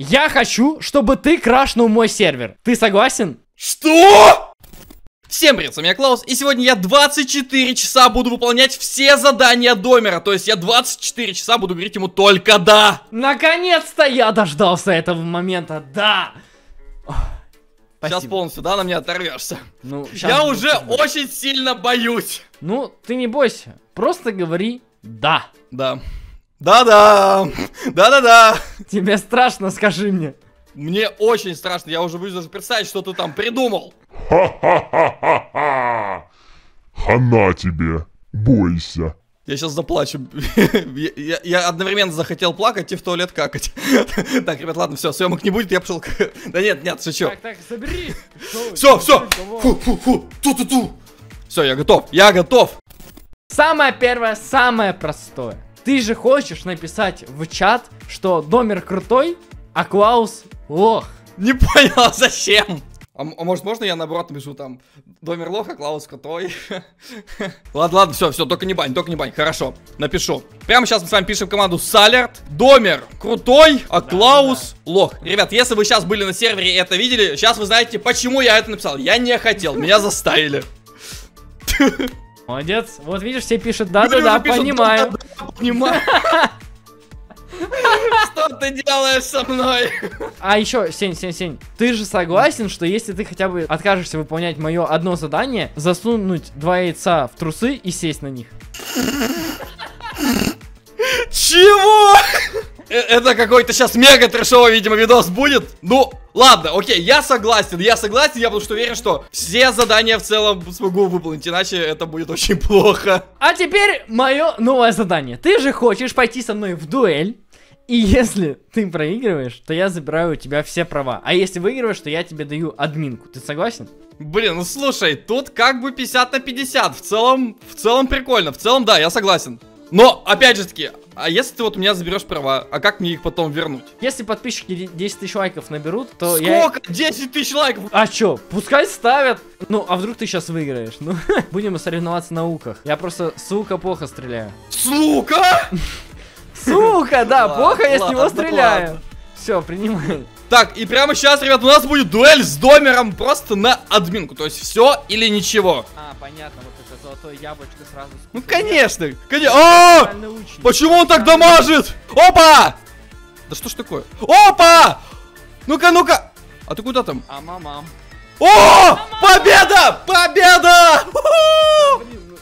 Я хочу, чтобы ты крашнул мой сервер. Ты согласен? Что? Всем привет, с вами я Клаус, и сегодня я 24 часа буду выполнять все задания Домера, то есть я 24 часа буду говорить ему только да. Наконец-то я дождался этого момента, да. Спасибо. Сейчас полностью, да, на меня оторвешься. Ну, я уже очень сильно боюсь. Ну, ты не бойся, просто говори да. Да. Да-да, да-да-да. Тебе страшно, скажи мне. Мне очень страшно, я уже боюсь даже представить, что ты там придумал. Ха-ха-ха-ха-ха. Хана тебе, бойся. Я сейчас заплачу. Я одновременно захотел плакать и в туалет какать. Так, ребят, ладно, все, съемок не будет, я пошел. Да нет, шучу. Так, собери. Все. Фу-фу-фу. Ту-ту-ту. Все, я готов. Самое первое, самое простое. Ты же хочешь написать в чат, что Домер крутой, а Клаус лох. Не понял, зачем? А может, можно я наоборот напишу там Домер лох, а Клаус крутой? Ладно, все, только не бань, хорошо, напишу. Прямо сейчас мы с вами пишем команду Салерт. Домер крутой, а Клаус лох. Ребят, если вы сейчас были на сервере и это видели, сейчас вы знаете, почему я это написал. Я не хотел, меня заставили. Молодец, вот видишь, все пишут да-да-да, понимаю. Понимаю. Что ты делаешь со мной? А еще, Сень, ты же согласен, что если ты хотя бы откажешься выполнять мое одно задание, засунуть два яйца в трусы и сесть на них? Чего? Это какой-то сейчас мега трешовый, видимо, видос будет. Ну, ладно, окей, я согласен, я потому что уверен, что все задания в целом смогу выполнить, иначе это будет очень плохо. А теперь мое новое задание. Ты же хочешь пойти со мной в дуэль, и если ты проигрываешь, то я забираю у тебя все права. А если выигрываешь, то я тебе даю админку. Ты согласен? Блин, ну слушай, тут как бы 50 на 50, в целом прикольно, в целом да, я согласен. Но, опять же таки, а если ты вот у меня заберешь права, а как мне их потом вернуть? Если подписчики 10 тысяч лайков наберут, то сколько? 10 тысяч лайков? А чё? Пускай ставят. Ну, а вдруг ты сейчас выиграешь? Ну, будем соревноваться на луках. Я просто с лука плохо стреляю. С лука? С лука, да, плохо я с него стреляю. Все, принимай. Так, и прямо сейчас, ребят, у нас будет дуэль с Домером просто на админку. То есть все или ничего. А, понятно, вот это золотое яблочко сразу. Ну, конечно. О! Почему он так дамажит? Опа! Да что ж такое? Опа! Ну-ка. А ты куда там? А мама. О! Победа! Победа!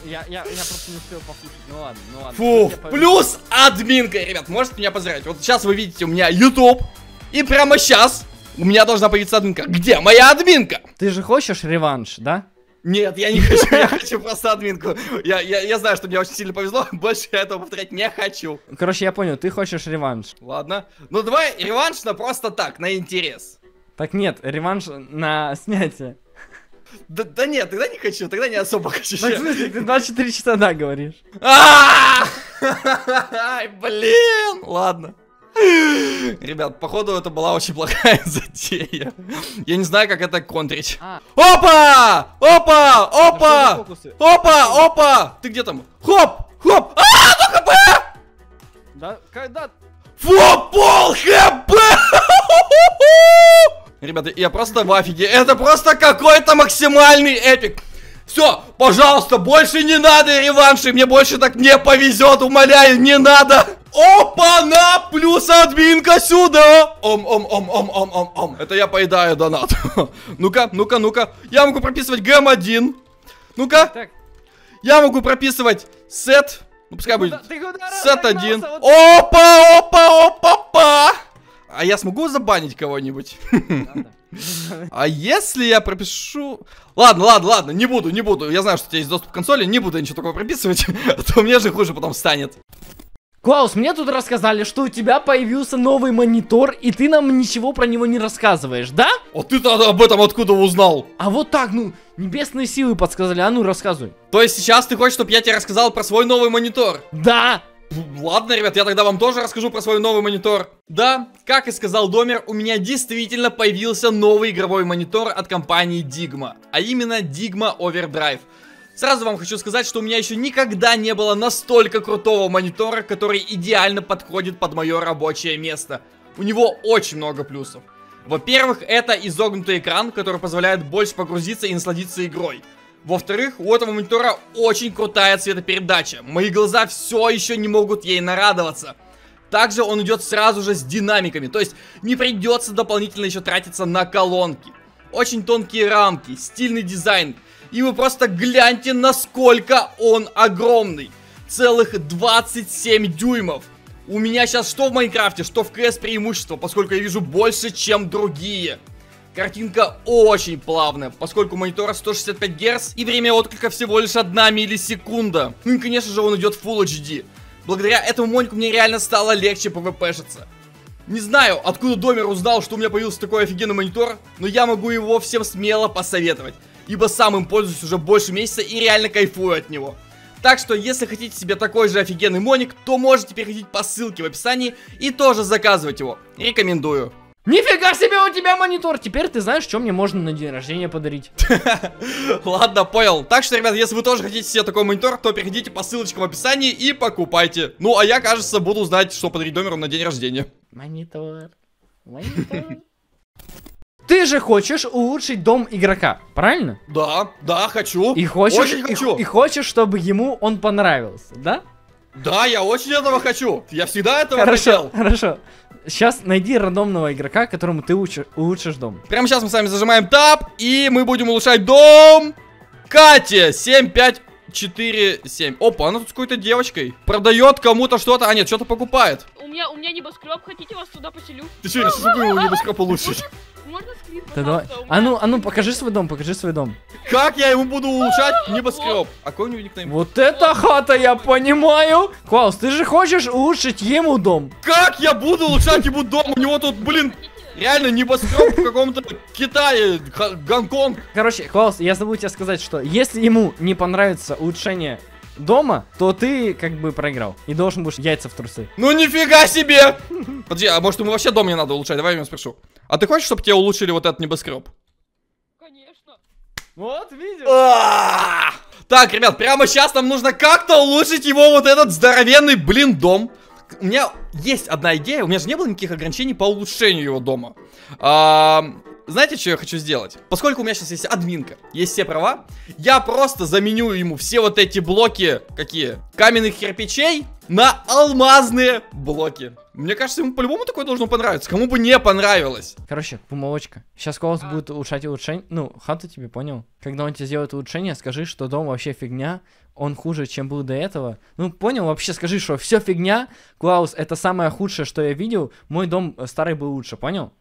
Я просто не успел послушать, ну ладно. Фу, плюс админка, ребят, можете меня поздравить. Вот сейчас вы видите у меня YouTube, и прямо сейчас у меня должна появиться админка. Где моя админка? Ты же хочешь реванш, да? Нет, я не хочу, я хочу просто админку. Я знаю, что мне очень сильно повезло, больше я этого повторять не хочу. Короче, я понял, ты хочешь реванш. Ладно, ну давай реванш на просто так, на интерес. Так нет, реванш на снятие. Да нет, тогда не хочу, тогда не особо хочу. Так, слушай, ты 24 часа да говоришь. Блин, ладно. Ребят, походу это была очень плохая затея. Я не знаю, как это контрить. Опа! Ты где там? Хоп! Хп! Да, когда? Фу, пол хп! Ребята, я просто в афиге. Это просто какой-то максимальный эпик. Все, пожалуйста, больше не надо реванши. Мне больше так не повезет, умоляю, не надо. Опа-на, плюс админка сюда. Ом-ом-ом-ом-ом-ом-ом. Это я поедаю донат. Ну-ка. Я могу прописывать гэм 1. Ну-ка. Я могу прописывать сет. Ну, пускай будет сет 1. Опа-опа-опа-па. А я смогу забанить кого-нибудь? А если я пропишу... Ладно, не буду. Я знаю, что у тебя есть доступ к консоли, не буду ничего такого прописывать, а то мне же хуже потом станет. Клаус, мне тут рассказали, что у тебя появился новый монитор, и ты нам ничего про него не рассказываешь, да? А ты-то об этом откуда узнал? А вот так, ну, небесные силы подсказали, а ну рассказывай. То есть сейчас ты хочешь, чтобы я тебе рассказал про свой новый монитор? Да! Ладно, ребят, я тогда вам тоже расскажу про свой новый монитор. Да, как и сказал Домер, у меня действительно появился новый игровой монитор от компании Digma, а именно Digma Overdrive. Сразу вам хочу сказать, что у меня еще никогда не было настолько крутого монитора, который идеально подходит под мое рабочее место. у него очень много плюсов. Во-первых, это изогнутый экран, который позволяет больше погрузиться и насладиться игрой. Во-вторых, у этого монитора очень крутая цветопередача. Мои глаза все еще не могут ей нарадоваться. Также он идет сразу же с динамиками, то есть не придется дополнительно еще тратиться на колонки. Очень тонкие рамки, стильный дизайн. И вы просто гляньте, насколько он огромный. Целых 27 дюймов. У меня сейчас что в Майнкрафте, что в CS преимущество, поскольку я вижу больше, чем другие. Картинка очень плавная, поскольку монитора 165 Гц и время отклика всего лишь 1 миллисекунда. Ну и конечно же он идет в Full HD. Благодаря этому монику мне реально стало легче PvP-шиться. Не знаю, откуда Домер узнал, что у меня появился такой офигенный монитор, но я могу его всем смело посоветовать, ибо сам им пользуюсь уже больше месяца и реально кайфую от него. Так что, если хотите себе такой же офигенный моник, то можете переходить по ссылке в описании и тоже заказывать его. Рекомендую. Нифига себе у тебя монитор! Теперь ты знаешь, что мне можно на день рождения подарить. Ладно, понял. Так что, ребят, если вы тоже хотите себе такой монитор, то переходите по ссылочкам в описании и покупайте. Ну, а я, кажется, буду знать, что подарить Домеру на день рождения. Монитор. Монитор. Ты же хочешь улучшить дом игрока, правильно? Да, да, хочу. И хочешь, очень хочу. И хочешь, чтобы ему он понравился, да? Да, я очень этого хочу. Я всегда этого хотел. Хорошо. Сейчас найди рандомного игрока, которому ты улучшишь дом. Прямо сейчас мы с вами зажимаем Tab, и мы будем улучшать дом Кати 7547. Опа, она тут с какой-то девочкой. Продает кому-то что-то. А нет, что-то покупает. У меня небоскреб, хотите, вас туда поселю? Ты что, решил небоскреб улучшить? Можно скрин, пожалуйста? Да, а ну, покажи свой дом, покажи свой дом. Как я ему буду улучшать небоскреб? А какой у него никнейм? Вот это хата, я понимаю. Клаус, ты же хочешь улучшить ему дом? Как я буду улучшать ему дом? У него тут, блин, реально небоскреб в каком-то Китае, Гонконг. Короче, Клаус, я забыл тебе сказать, что если ему не понравится улучшение дома, то ты как бы проиграл и должен будешь яйца в трусы. Ну нифига себе! Подожди, а может ему вообще дом не надо улучшать? Давай я его спрошу. А ты хочешь, чтобы тебе улучшили вот этот небоскреб? Конечно. Вот, видел. Так, ребят, прямо сейчас нам нужно как-то улучшить его вот этот здоровенный, блин, дом. У меня есть одна идея, у меня же не было никаких ограничений по улучшению его дома. Знаете, что я хочу сделать? Поскольку у меня сейчас есть админка, есть все права, я просто заменю ему все вот эти блоки, какие? Каменных кирпичей на алмазные блоки. Мне кажется, ему по-любому такое должно понравиться, кому бы не понравилось. Короче, помолочка. Сейчас Клаус будет улучшать улучшение. Ну, хату тебе, понял? Когда он тебе сделает улучшение, скажи, что дом вообще фигня, он хуже, чем был до этого. Ну, понял? Вообще скажи, что все фигня. Клаус, это самое худшее, что я видел. Мой дом старый был лучше, понял?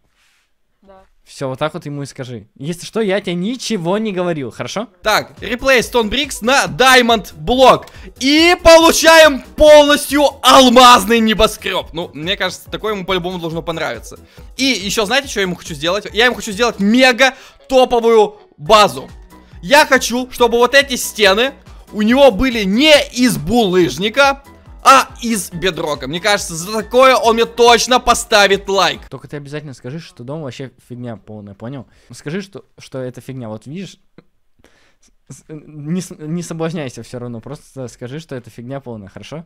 Все, вот так вот ему и скажи. Если что, я тебе ничего не говорил, хорошо? Так, replace stone bricks на diamond блок. И получаем полностью алмазный небоскреб. Ну, мне кажется, такое ему по-любому должно понравиться. И еще знаете, что я ему хочу сделать? Я ему хочу сделать мега топовую базу. Я хочу, чтобы вот эти стены у него были не из булыжника, а из бедрока. Мне кажется, за такое он мне точно поставит лайк. Только ты обязательно скажи, что дом вообще фигня полная, понял? Скажи, что это фигня. Вот видишь, не соблазняйся все равно. Просто скажи, что это фигня полная, хорошо?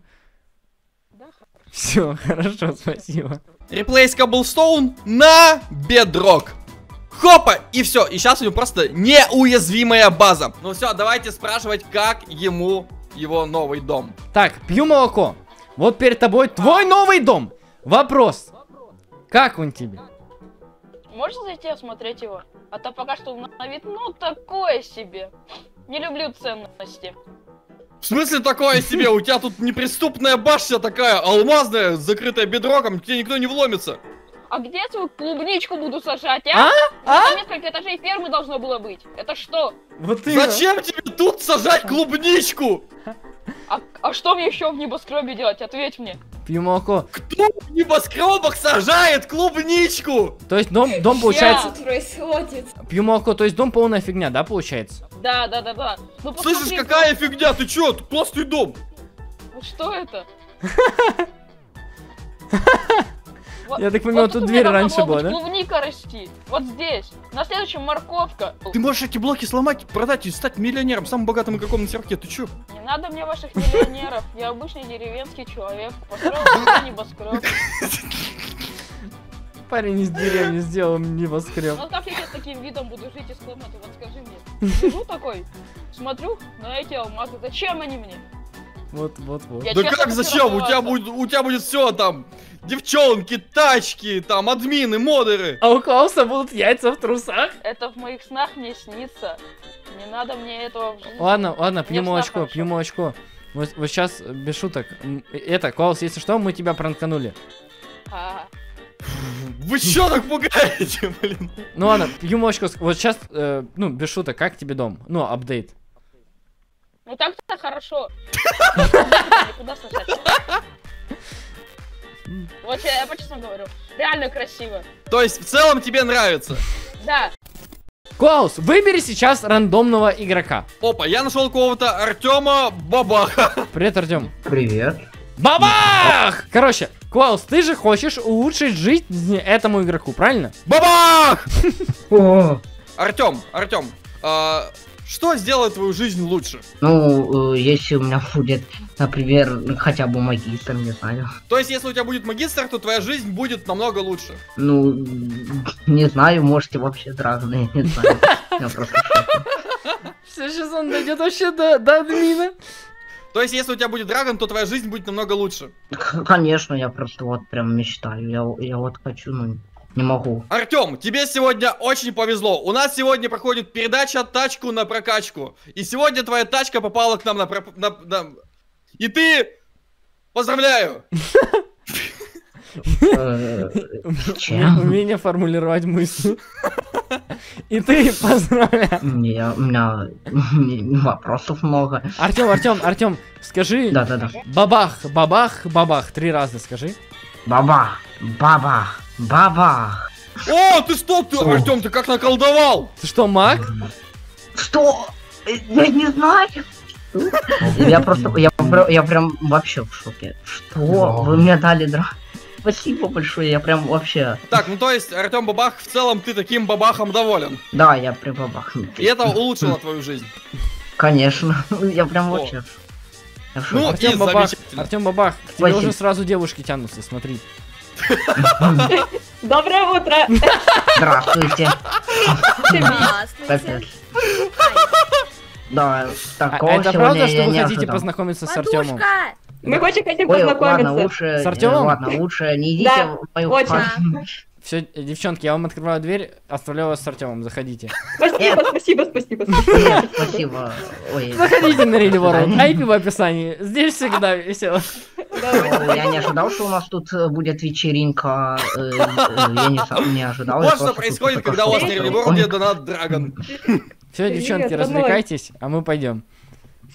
Да, хорошо. Все, хорошо, спасибо. Replace cobblestone на бедрок. Хопа, и все. И сейчас у него просто неуязвимая база. Ну все, давайте спрашивать, как ему его новый дом. Так, пью молоко. Вот перед тобой твой новый дом. Вопрос. Как он тебе? Можно зайти осмотреть его? А то пока что на вид, ну, такое себе. Не люблю ценности. В смысле такое себе? У тебя тут неприступная башня такая, алмазная, закрытая бедроком, тебе никто не вломится. А где свою клубничку буду сажать, а? Там несколько этажей фермы должно было быть. Это что? Вот ты. Зачем тебе тут сажать клубничку? А что мне еще в небоскребе делать? Ответь мне. Пью молоко. Кто в небоскребах сажает клубничку? То есть дом получается... Что происходит? Пью молоко, то есть дом полная фигня, да, получается? Да. Ну, слышишь, какая фигня? Ты че? Тут классный дом. Ну что это? Я так понимаю, вот тут дверь раньше была, да? Клубника расти. Вот здесь. На следующем морковка. Ты можешь эти блоки сломать, продать и стать миллионером, самым богатым игроком на серфе. Ты чё? Не надо мне ваших миллионеров. Я обычный деревенский человек. Построил небоскреб. Парень из деревни сделал небоскреб. Ну как я сейчас таким видом буду жить из комнаты, вот скажи мне. Сижу такой, смотрю на эти алмазы, зачем они мне? Вот. Да как зачем? У тебя будет все там. Девчонки, тачки, там админы, модеры. А у Клауса будут яйца в трусах? Это в моих снах мне снится. Не надо мне этого в жизни. Ладно, пью молочко. Вот сейчас, без шуток. Это, Клаус, если что, мы тебя пранканули. Вы чё так пугаете, блин? Ну ладно, пью молочко. Вот сейчас, ну, без шуток, как тебе дом? Ну, апдейт. Ну так-то хорошо. Куда сажать? Вот я по-честному говорю. Реально красиво. То есть в целом тебе нравится? Да. Клаус, выбери сейчас рандомного игрока. Опа, я нашел кого-то Артема Бабаха. Привет, Артем. Привет. Бабах! Короче, Клаус, ты же хочешь улучшить жизнь этому игроку, правильно? Бабах! Артем, что сделает твою жизнь лучше? Ну, если у меня будет, например, хотя бы магистр, не знаю. То есть, если у тебя будет магистр, то твоя жизнь будет намного лучше? Ну, не знаю, можете вообще разные, не знаю. Сейчас он дойдет вообще до админа. То есть, если у тебя будет драгон, то твоя жизнь будет намного лучше? Конечно, я просто вот прям мечтаю, я вот хочу, ну... Не могу. Артем, тебе сегодня очень повезло. У нас сегодня проходит передача «Тачку на прокачку». И сегодня твоя тачка попала к нам на... И ты... Поздравляю! Умение формулировать мысли. И ты поздравляю. У меня вопросов много. Артем, скажи... Да. Бабах, бабах, бабах. 3 раза скажи. Бабах, бабах. Бабах! О, ты что, Артем, ты как наколдовал? Ты что, маг? Что? Я не знаю. Я прям вообще в шоке. Что? Вы мне дали драк. Спасибо большое, я прям вообще... Так, ну то есть, Артем Бабах, в целом ты таким бабахом доволен? Да, я прям бабахнутый. И это улучшило твою жизнь? Конечно, я прям вообще... Ну, Артем Бабах, к тебе уже сразу девушки тянутся, смотри. Доброе утро! Здравствуйте! Здравствуйте! Да, такого это правда, что вы хотите познакомиться с Артемом? Мы очень хотим познакомиться. С Артемом? Ладно, лучше не идите в мою пару. Все, девчонки, я вам открываю дверь, оставляю вас с Артемом, заходите. Спасибо. Заходите на Реливорл, IP в описании, здесь всегда весело. Я не ожидал, что у нас тут будет вечеринка. Я не ожидал. Вот что происходит, когда у вас на Реливорле донат Драгон. Все, девчонки, развлекайтесь, а мы пойдем.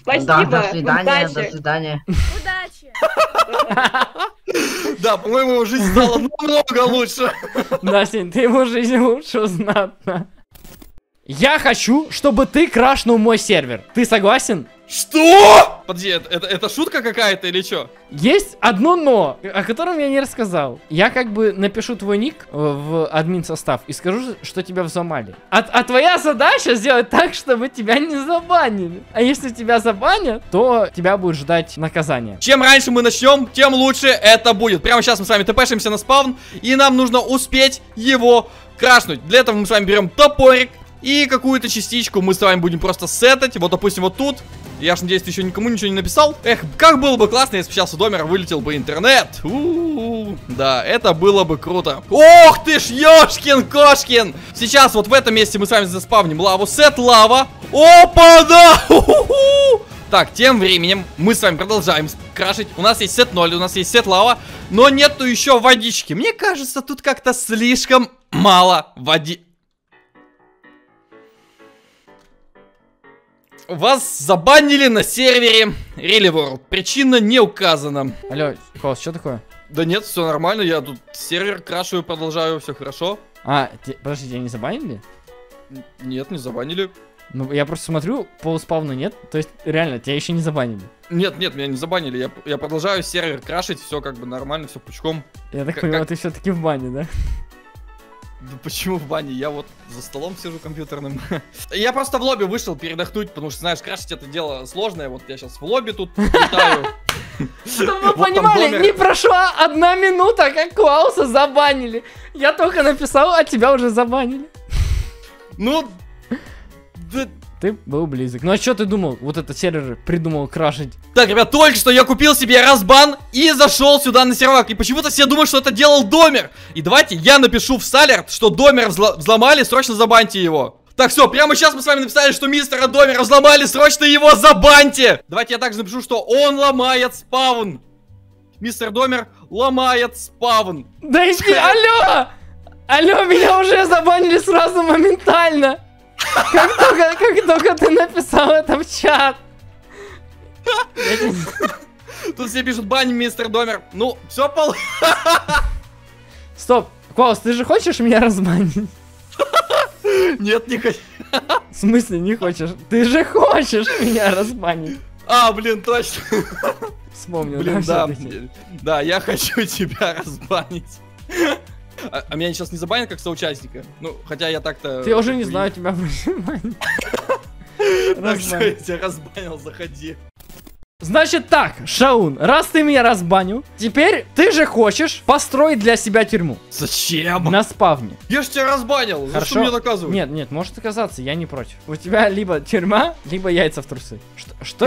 Спасибо. До свидания. Удачи. Да, по-моему, его жизнь стала намного лучше. Настя, ты его жизнь лучше знатно. Я хочу, чтобы ты крашнул мой сервер. Ты согласен? Что? Подожди, это шутка какая-то или что? Есть одно но, о котором я не рассказал. Я как бы напишу твой ник в админ состав и скажу, что тебя взломали. А твоя задача сделать так, чтобы тебя не забанили. А если тебя забанят, то тебя будет ждать наказание. Чем раньше мы начнем, тем лучше это будет. Прямо сейчас мы с вами тпшимся на спавн, и нам нужно успеть его крашнуть. Для этого мы с вами берем топорик. И какую-то частичку мы с вами будем просто сетать. Вот, допустим, вот тут. Я ж надеюсь, ты еще никому ничего не написал. Эх, как было бы классно, если бы сейчас у Домера вылетел бы интернет. Да, это было бы круто. Ох ты ж, ёшкин-кошкин! Сейчас вот в этом месте мы с вами заспавним лаву. Сет лава. Опа, да! Так, тем временем мы с вами продолжаем крашить. У нас есть сет 0, у нас есть сет лава, но нету еще водички. Мне кажется, тут как-то слишком мало води... Вас забанили на сервере ReallyWorld. Причина не указана. Алло, Клаус, что такое? Да нет, все нормально, я тут сервер крашу, продолжаю, все хорошо. Подожди, тебя не забанили? Нет, не забанили. Ну, я просто смотрю, полуспавна нет, то есть реально, тебя еще не забанили. Нет, меня не забанили, я продолжаю сервер крашить, все как бы нормально, все пучком. Я так понимаю, ты все-таки в бане, да? Да почему в бане? Я вот за столом сижу компьютерным. Я просто в лобби вышел передохнуть, потому что, знаешь, крашить это дело сложное. Вот я сейчас в лобби тут летаю. Чтобы вы понимали, не прошла 1 минута, как Клауса забанили. Я только написал, а тебя уже забанили. Ну... Ты был близок. Ну а что ты думал? Вот этот сервер придумал крашить. Так, ребят, только что я купил себе разбан и зашел сюда на сервак. И почему-то все думают, что это делал Домер. И давайте я напишу в салерт, что Домер взломали, срочно забаньте его. Так, все, прямо сейчас мы с вами написали, что мистера Домера взломали, срочно его забаньте. Давайте я также напишу, что он ломает спаун. Мистер Домер ломает спаун. Да иди, алло! Алло, меня уже забанили сразу моментально. Как только ты написал это в чат. Тут все пишут: бань, мистер Домер. Ну, все пол. Стоп, Клаус, ты же хочешь меня разбанить? Нет, не хочу. В смысле не хочешь? Ты же хочешь меня разбанить. А, блин, точно. Вспомнил. Блин, да. Да, я хочу тебя разбанить. А меня сейчас не забанят как соучастника? Ну, хотя я так-то... Я уже не знаю тебя, так что я тебя разбанил, заходи. Значит так, Шаун, раз ты меня разбанил, теперь ты же хочешь построить для себя тюрьму. Зачем? На спавне. Я же тебя разбанил, за что мне доказывают? Нет, нет, может оказаться, я не против. У тебя либо тюрьма, либо яйца в трусы. Что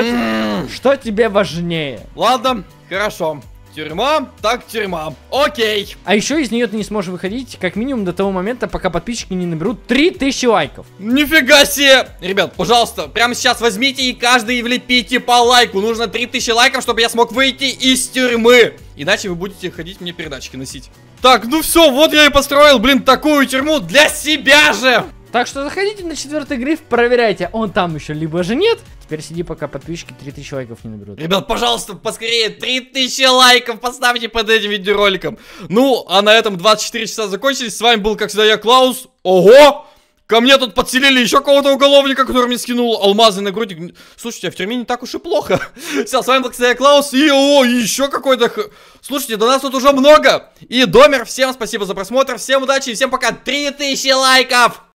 тебе важнее? Ладно, хорошо. Тюрьма, так тюрьма. Окей. А еще из нее ты не сможешь выходить, как минимум до того момента, пока подписчики не наберут 3000 лайков. Нифига себе! Ребят, пожалуйста, прямо сейчас возьмите и каждый влепите по лайку. Нужно 3000 лайков, чтобы я смог выйти из тюрьмы. Иначе вы будете ходить мне передачки носить. Так, ну все, вот я и построил, блин, такую тюрьму для себя же. Так что заходите на 4-й гриф, проверяйте, он там еще либо же нет. Теперь сиди, пока подписчики 3000 лайков не наберут. Ребят, пожалуйста, поскорее 3000 лайков поставьте под этим видеороликом. Ну, а на этом 24 часа закончились. С вами был, как всегда, я, Клаус. Ого! Ко мне тут подселили еще кого-то уголовника, который мне скинул алмазный нагрудник. Слушайте, а в тюрьме не так уж и плохо. Все, с вами был, как всегда, я, Клаус. И, о, еще какой-то... Слушайте, до нас тут уже много. И Домер, всем спасибо за просмотр, всем удачи и всем пока. 3000 лайков!